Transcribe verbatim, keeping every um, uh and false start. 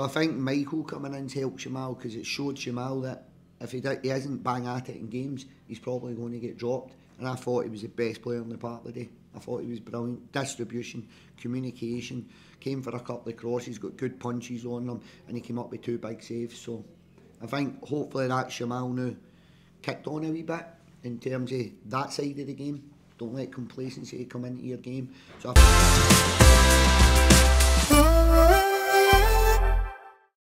So I think Michael coming in to help Shamal, because it showed Shamal that if he, did, he isn't bang at it in games, he's probably going to get dropped. And I thought he was the best player on the park today. I thought he was brilliant. Distribution, communication, came for a couple of crosses, got good punches on them, and he came up with two big saves. So I think hopefully that Shamal now kicked on a wee bit in terms of that side of the game. Don't let complacency come into your game. So I